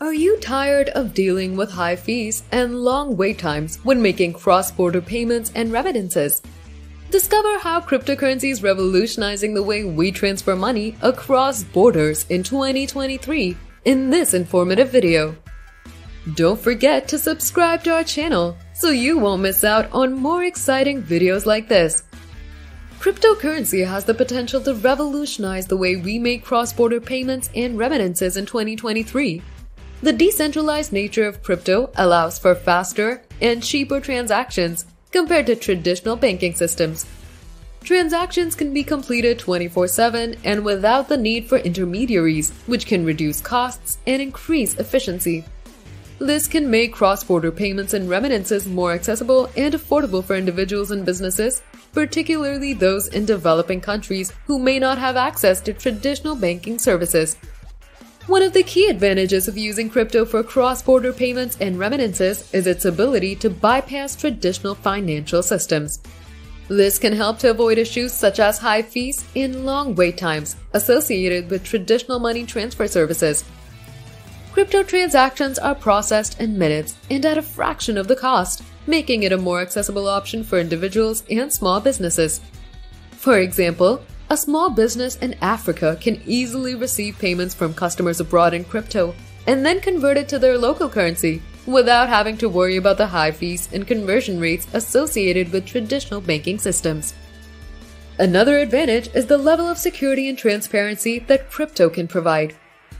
Are you tired of dealing with high fees and long wait times when making cross-border payments and remittances? Discover how cryptocurrency is revolutionizing the way we transfer money across borders in 2023 in this informative video. Don't forget to subscribe to our channel so you won't miss out on more exciting videos like this. Cryptocurrency has the potential to revolutionize the way we make cross-border payments and remittances in 2023. The decentralized nature of crypto allows for faster and cheaper transactions compared to traditional banking systems. Transactions can be completed 24/7 and without the need for intermediaries, which can reduce costs and increase efficiency. This can make cross-border payments and remittances more accessible and affordable for individuals and businesses, particularly those in developing countries who may not have access to traditional banking services. One of the key advantages of using crypto for cross-border payments and remittances is its ability to bypass traditional financial systems. This can help to avoid issues such as high fees and long wait times associated with traditional money transfer services. Crypto transactions are processed in minutes and at a fraction of the cost, making it a more accessible option for individuals and small businesses. For example, a small business in Africa can easily receive payments from customers abroad in crypto and then convert it to their local currency without having to worry about the high fees and conversion rates associated with traditional banking systems. Another advantage is the level of security and transparency that crypto can provide.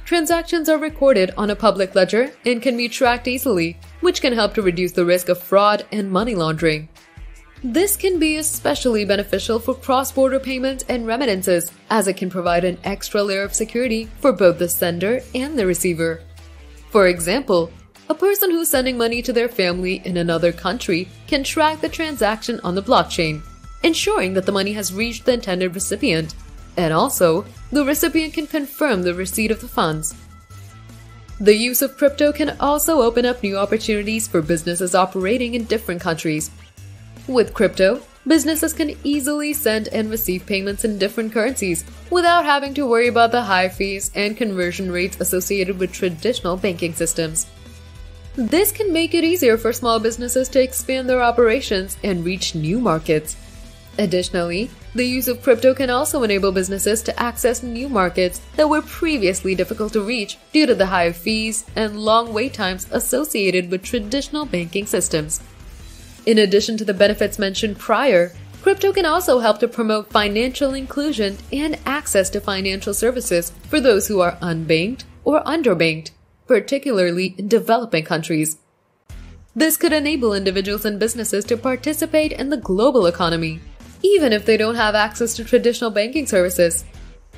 Transactions are recorded on a public ledger and can be tracked easily, which can help to reduce the risk of fraud and money laundering. This can be especially beneficial for cross-border payments and remittances, as it can provide an extra layer of security for both the sender and the receiver. For example, a person who's sending money to their family in another country can track the transaction on the blockchain, ensuring that the money has reached the intended recipient, and also the recipient can confirm the receipt of the funds. The use of crypto can also open up new opportunities for businesses operating in different countries. With crypto, businesses can easily send and receive payments in different currencies without having to worry about the high fees and conversion rates associated with traditional banking systems. This can make it easier for small businesses to expand their operations and reach new markets. Additionally, the use of crypto can also enable businesses to access new markets that were previously difficult to reach due to the high fees and long wait times associated with traditional banking systems. In addition to the benefits mentioned prior, crypto can also help to promote financial inclusion and access to financial services for those who are unbanked or underbanked, particularly in developing countries. This could enable individuals and businesses to participate in the global economy, even if they don't have access to traditional banking services.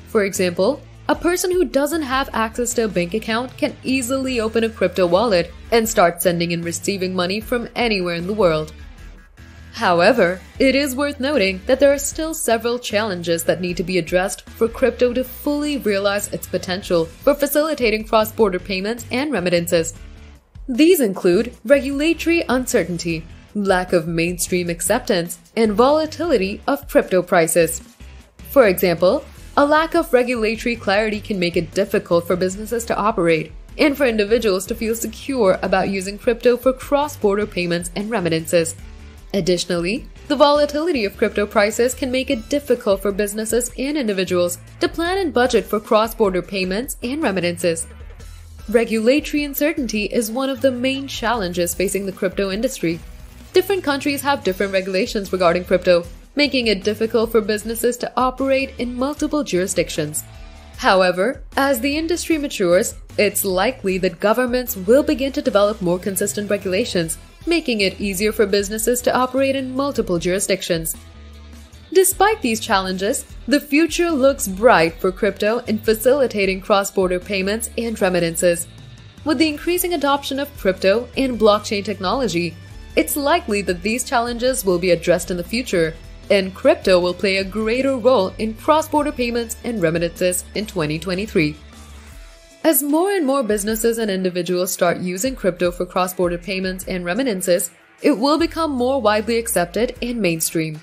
For example, a person who doesn't have access to a bank account can easily open a crypto wallet and start sending and receiving money from anywhere in the world. However, it is worth noting that there are still several challenges that need to be addressed for crypto to fully realize its potential for facilitating cross-border payments and remittances. These include regulatory uncertainty, lack of mainstream acceptance, and volatility of crypto prices. For example, a lack of regulatory clarity can make it difficult for businesses to operate and for individuals to feel secure about using crypto for cross-border payments and remittances. Additionally, the volatility of crypto prices can make it difficult for businesses and individuals to plan and budget for cross-border payments and remittances. Regulatory uncertainty is one of the main challenges facing the crypto industry. Different countries have different regulations regarding crypto, making it difficult for businesses to operate in multiple jurisdictions. However, as the industry matures, it's likely that governments will begin to develop more consistent regulations, making it easier for businesses to operate in multiple jurisdictions. Despite these challenges, the future looks bright for crypto in facilitating cross-border payments and remittances. With the increasing adoption of crypto and blockchain technology, it's likely that these challenges will be addressed in the future, and crypto will play a greater role in cross-border payments and remittances in 2023. As more and more businesses and individuals start using crypto for cross-border payments and remittances, it will become more widely accepted and mainstream.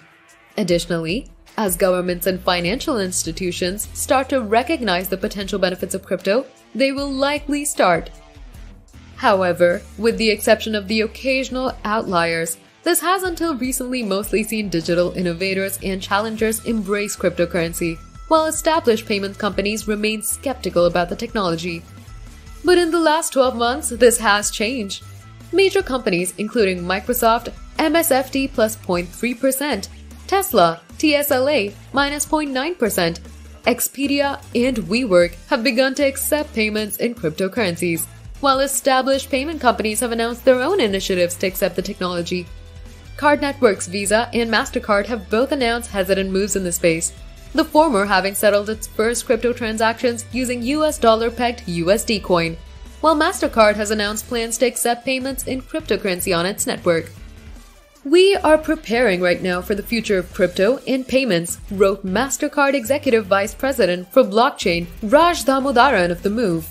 Additionally, as governments and financial institutions start to recognize the potential benefits of crypto, they will likely start However, with the exception of the occasional outliers, this has until recently mostly seen digital innovators and challengers embrace cryptocurrency, while established payments companies remain skeptical about the technology. But in the last 12 months, this has changed. Major companies including Microsoft, MSFT plus 0.3%, Tesla, TSLA minus 0.9%, Expedia, and WeWork have begun to accept payments in cryptocurrencies, while established payment companies have announced their own initiatives to accept the technology. Card networks Visa and MasterCard have both announced hesitant moves in the space, the former having settled its first crypto transactions using US dollar-pegged USD coin, while MasterCard has announced plans to accept payments in cryptocurrency on its network. "We are preparing right now for the future of crypto and payments," wrote MasterCard Executive Vice President for Blockchain Raj Damodaran of the move.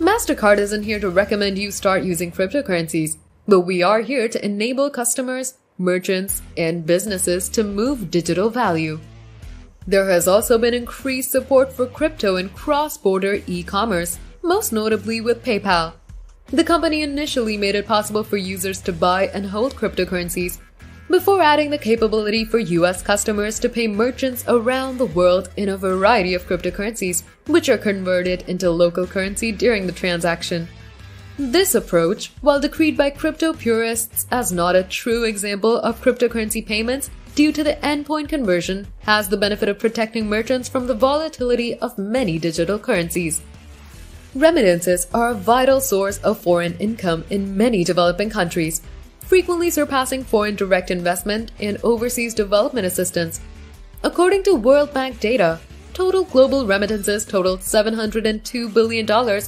"MasterCard isn't here to recommend you start using cryptocurrencies, but we are here to enable customers, merchants, and businesses to move digital value." There has also been increased support for crypto and cross-border e-commerce, most notably with PayPal. The company initially made it possible for users to buy and hold cryptocurrencies before adding the capability for US customers to pay merchants around the world in a variety of cryptocurrencies, which are converted into local currency during the transaction. This approach, while decreed by crypto purists as not a true example of cryptocurrency payments due to the endpoint conversion, has the benefit of protecting merchants from the volatility of many digital currencies. Remittances are a vital source of foreign income in many developing countries, frequently surpassing foreign direct investment and overseas development assistance. According to World Bank data, total global remittances totaled $702 billion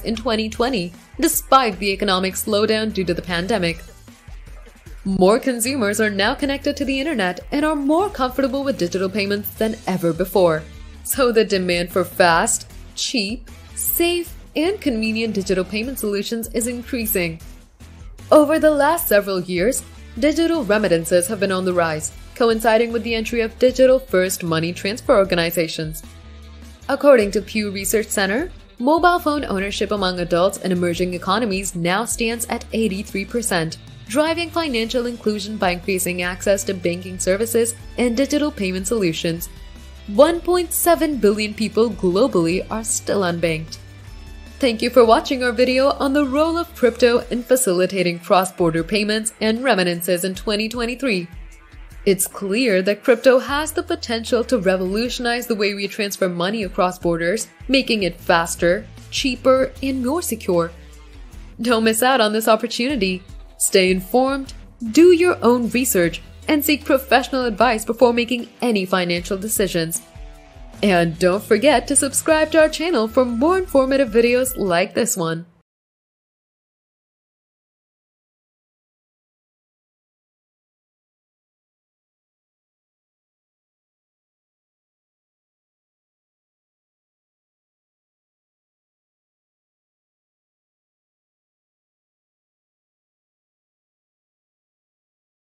in 2020, despite the economic slowdown due to the pandemic. More consumers are now connected to the internet and are more comfortable with digital payments than ever before, so the demand for fast, cheap, safe, and convenient digital payment solutions is increasing. Over the last several years, digital remittances have been on the rise, coinciding with the entry of digital-first money transfer organizations. According to Pew Research Center, mobile phone ownership among adults in emerging economies now stands at 83%, driving financial inclusion by increasing access to banking services and digital payment solutions. 1.7 billion people globally are still unbanked. Thank you for watching our video on the role of crypto in facilitating cross-border payments and remittances in 2023. It's clear that crypto has the potential to revolutionize the way we transfer money across borders, making it faster, cheaper, and more secure. Don't miss out on this opportunity. Stay informed, do your own research, and seek professional advice before making any financial decisions. And don't forget to subscribe to our channel for more informative videos like this one.